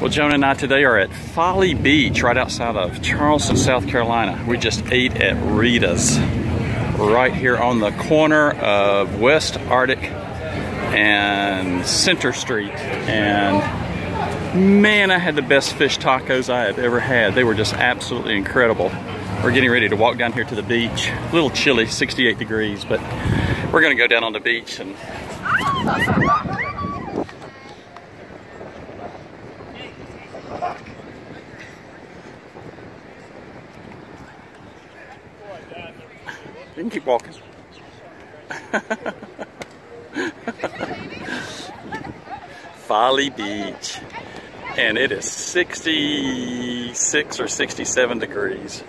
Well, Jonah and I today are at Folly Beach, right outside of Charleston, South Carolina. We just ate at Rita's, right here on the corner of West Arctic and Center Street. And man, I had the best fish tacos I have ever had. They were just absolutely incredible. We're getting ready to walk down here to the beach. A little chilly, 68 degrees, but we're gonna go down on the beach and you can keep walking. Folly Beach. And it is 66 or 67 degrees.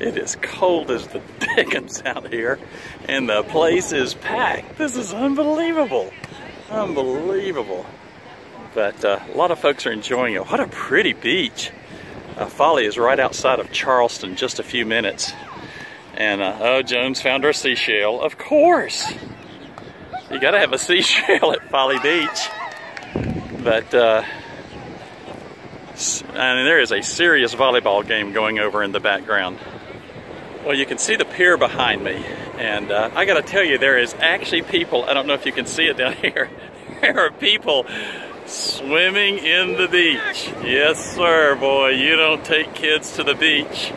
It is cold as the dickens out here. And the place is packed. This is unbelievable. Unbelievable. But a lot of folks are enjoying it. What a pretty beach. Folly is right outside of Charleston, just a few minutes. And oh, Jones found her seashell. Of course, you gotta have a seashell at Folly Beach. But and there is a serious volleyball game going over in the background. Well, you can see the pier behind me, and I gotta tell you, there is actually people. I don't know if you can see it down here. There are people swimming in the beach. Yes, sir, boy. You don't take kids to the beach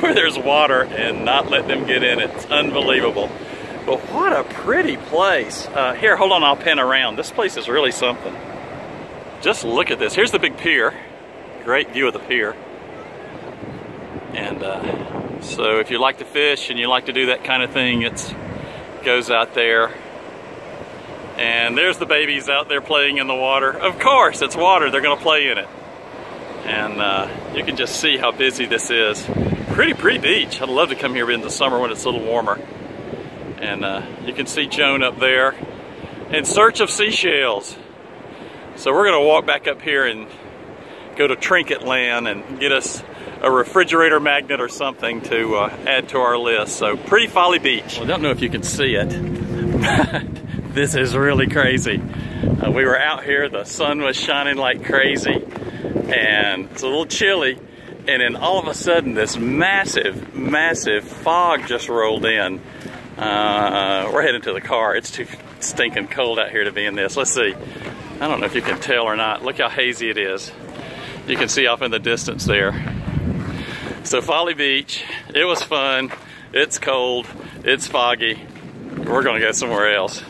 where there's water and not let them get in it. It's unbelievable. But what a pretty place. Here, hold on, I'll pan around. This place is really something. Just look at this. Here's the big pier. Great view of the pier. And so if you like to fish and you like to do that kind of thing, it goes out there. And there's the babies out there playing in the water. Of course, it's water. They're gonna play in it. And you can just see how busy this is. Pretty beach. I'd love to come here in the summer when it's a little warmer. And you can see Joan up there in search of seashells. So we're gonna walk back up here and go to Trinket Land and get us a refrigerator magnet or something to add to our list. So pretty Folly Beach. Well, I don't know if you can see it, but this is really crazy. We were out here, the sun was shining like crazy, and it's a little chilly. And then all of a sudden, this massive, massive fog just rolled in. We're heading to the car. It's too stinking cold out here to be in this. Let's see. I don't know if you can tell or not. Look how hazy it is. You can see off in the distance there. So Folly Beach, it was fun. It's cold. It's foggy. We're gonna go somewhere else.